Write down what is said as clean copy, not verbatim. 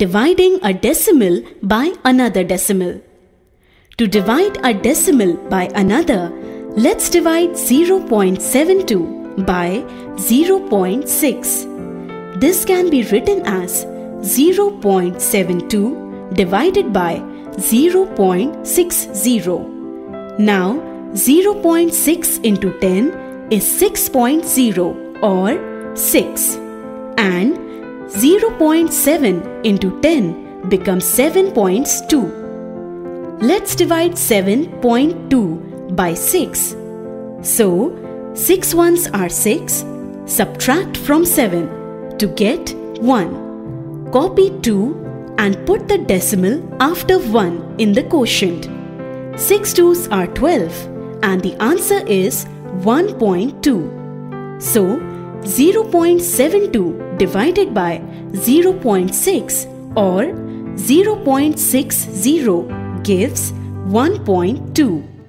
dividing a decimal by another decimal. To divide a decimal by another, let's divide 0.72 by 0.6. This can be written as 0.72 divided by 0.60. Now 0.6 into 10 is 6.0 or 6, and 0.7 into 10 becomes 7.2. Let's divide 7.2 by 6. So 6 ones are 6, subtract from 7 to get 1. Copy 2 and put the decimal after 1 in the quotient. 6 2's are 12 and the answer is 1.2. So 0.72 divided by 0.6 or 0.60 gives 1.2.